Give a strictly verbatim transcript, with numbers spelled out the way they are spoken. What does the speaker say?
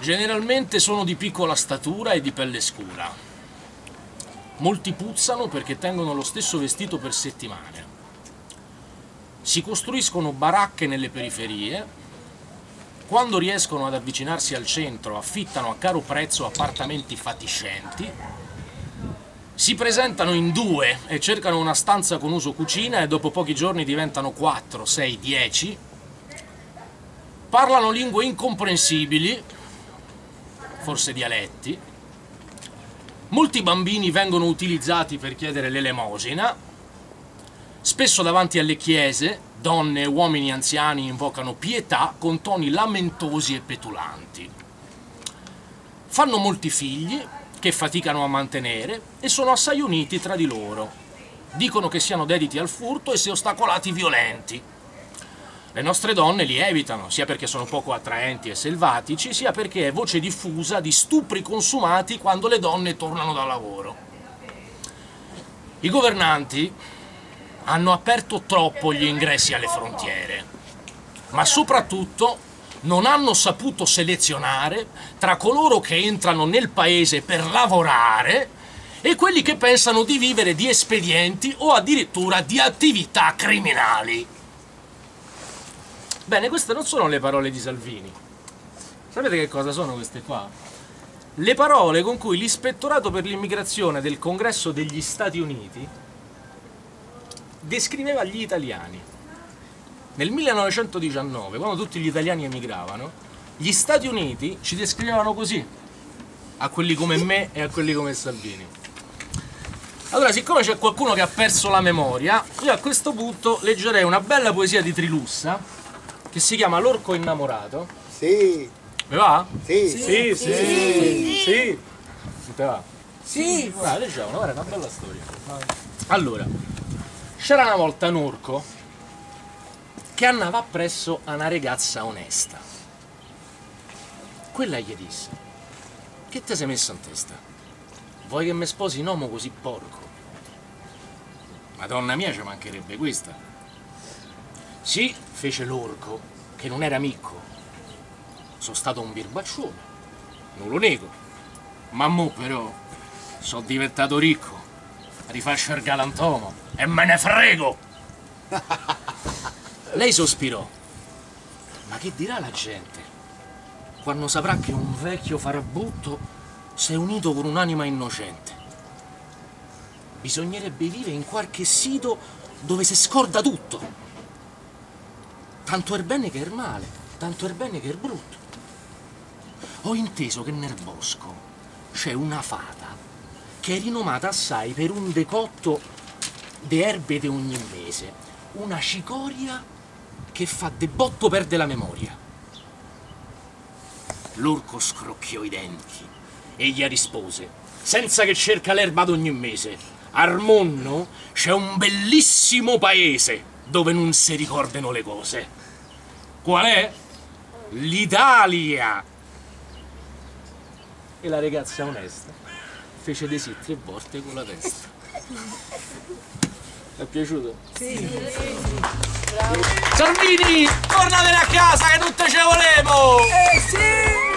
Generalmente sono di piccola statura e di pelle scura. Molti puzzano perché tengono lo stesso vestito per settimane. Si costruiscono baracche nelle periferie. Quando riescono ad avvicinarsi al centro, affittano a caro prezzo appartamenti fatiscenti. Si presentano in due e cercano una stanza con uso cucina e dopo pochi giorni diventano quattro, sei, dieci. Parlano lingue incomprensibili, forse dialetti. Molti bambini vengono utilizzati per chiedere l'elemosina. Spesso davanti alle chiese, donne e uomini anziani invocano pietà con toni lamentosi e petulanti. Fanno molti figli, che faticano a mantenere, e sono assai uniti tra di loro. Dicono che siano dediti al furto e se ostacolati violenti. Le nostre donne li evitano, sia perché sono poco attraenti e selvatici, sia perché è voce diffusa di stupri consumati quando le donne tornano dal lavoro. I governanti hanno aperto troppo gli ingressi alle frontiere, ma soprattutto non hanno saputo selezionare tra coloro che entrano nel paese per lavorare e quelli che pensano di vivere di espedienti o addirittura di attività criminali. Bene, queste non sono le parole di Salvini. Sapete che cosa sono queste qua? Le parole con cui l'Ispettorato per l'Immigrazione del Congresso degli Stati Uniti descriveva gli italiani. Nel millenovecentodiciannove, quando tutti gli italiani emigravano, gli Stati Uniti ci descrivevano così, a quelli come me e a quelli come Salvini. Allora, siccome c'è qualcuno che ha perso la memoria, io a questo punto leggerei una bella poesia di Trilussa, che si chiama L'Orco innamorato. Sì. Mi va? Sì. Sì, sì, sì. Sì. Sì. Ti va? Sì. Guarda, leggiamo, guarda, è una bella storia. Allora, c'era una volta un orco che andava presso a una ragazza onesta. Quella gli disse: che te sei messo in testa? Vuoi che mi sposi un uomo così porco? Madonna mia, ci mancherebbe questa. Sì, fece l'orco, che non era micco. Sono stato un birbaccione, non lo nego. Ma mo però sono diventato ricco, rifaccio il galantomo e me ne frego. Lei sospirò. Ma che dirà la gente quando saprà che un vecchio farabutto si è unito con un'anima innocente? Bisognerebbe vivere in qualche sito dove si scorda tutto. Tanto è bene che è male, tanto è bene che è brutto. Ho inteso che nel bosco c'è una fata che è rinomata assai per un decotto di erbe di ogni mese, una cicoria che fa de botto perde la memoria. L'orco scrocchiò i denti e gli rispose, senza che cerca l'erba ad ogni mese, Armonno c'è un bellissimo paese dove non si ricordano le cose. Qual è? L'Italia! E la ragazza onesta fece dei sì tre volte con la testa. Ti è piaciuto? Sì! Sì. Salvini, tornatene a casa che tutte ce volemo! Eh sì!